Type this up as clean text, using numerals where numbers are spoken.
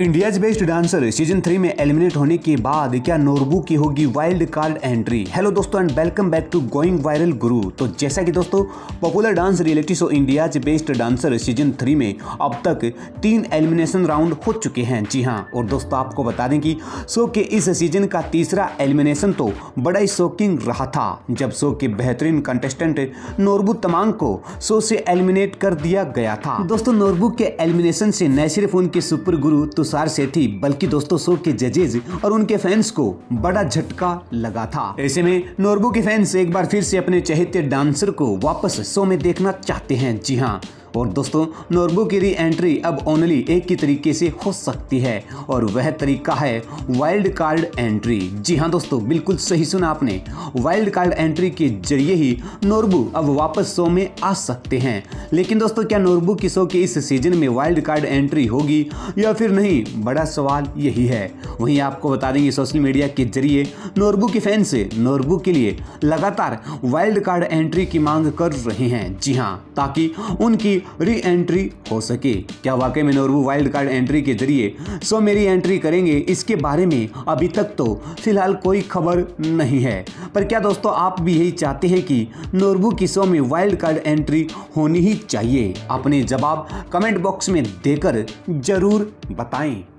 India's best dancer season 3 में eliminate होने के बाद क्या नोरबू की होगी वाइल्ड कार्ड एंट्री। हेलो दोस्तों and welcome back to going viral गुरु। तो जैसा कि दोस्तों popular dance reality show India's best dancer season 3 में अब तक 3 एलिमिनेशन राउंड हो चुके हैं। जी हां, और दोस्तों आपको बता दें कि शो के इस सीजन का 3रा एलिमिनेशन तो बड़ा ही शॉकिंग रहा था, जब शो के बेहतरीन कंटेस्टेंट नोरबू तमांग को शो से एलिमिनेट कर दिया गया था। दोस्तों नोरबू के एलिमिनेशन से न सिर्फ उनके सुपर गुरु तुषार सेठी बल्कि दोस्तों शो के जजेज और उनके फैंस को बड़ा झटका लगा था। ऐसे में नोरबू के फैंस एक बार फिर से अपने चहेते डांसर को वापस शो में देखना चाहते हैं। जी हाँ, और दोस्तों नोरबू की री एंट्री अब ओनली एक ही तरीके से हो सकती है और वह तरीका है वाइल्ड कार्ड एंट्री। जी हाँ दोस्तों, बिल्कुल सही सुना आपने, वाइल्ड कार्ड एंट्री के जरिए ही नोरबू अब वापस शो में आ सकते हैं। लेकिन दोस्तों क्या नोरबू की शो के इस सीजन में वाइल्ड कार्ड एंट्री होगी या फिर नहीं, बड़ा सवाल यही है। वहीं आपको बता देंगे सोशल मीडिया के जरिए नोरबू के फैंस नोरबू के लिए लगातार वाइल्ड कार्ड एंट्री की मांग कर रहे हैं। जी हाँ, ताकि उनकी री एंट्री हो सके। क्या वाकई में नोरबू वाइल्ड कार्ड एंट्री के जरिए शो में री एंट्री करेंगे, इसके बारे में अभी तक तो फिलहाल कोई खबर नहीं है। पर क्या दोस्तों आप भी यही चाहते हैं कि नोरबू की शो में वाइल्ड कार्ड एंट्री होनी ही चाहिए? अपने जवाब कमेंट बॉक्स में देकर जरूर बताएं।